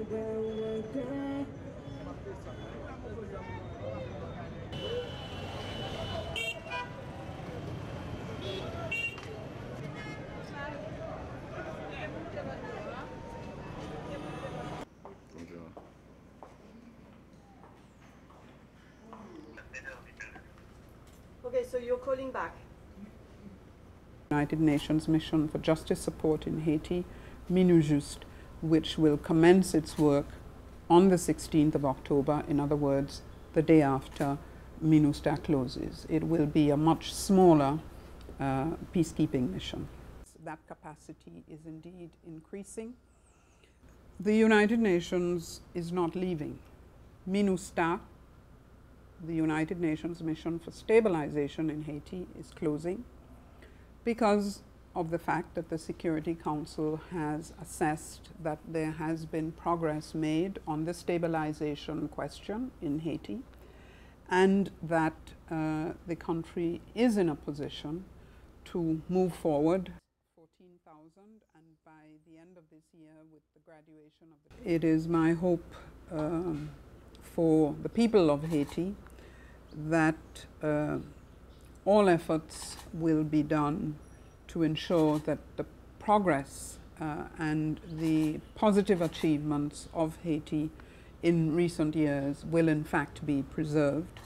Okay, so you're calling back. United Nations Mission for Justice Support in Haiti, MINUJUST, which will commence its work on the 16th of October, in other words, the day after MINUSTAH closes. It will be a much smaller peacekeeping mission. That capacity is indeed increasing. The United Nations is not leaving. MINUSTAH, the United Nations Mission for Stabilization in Haiti, is closing, because of the fact that the Security Council has assessed that there has been progress made on the stabilization question in Haiti, and that the country is in a position to move forward. 14,000, and by the end of this year, with the graduation of the... It is my hope for the people of Haiti that all efforts will be done to ensure that the progress and the positive achievements of Haiti in recent years will in fact be preserved.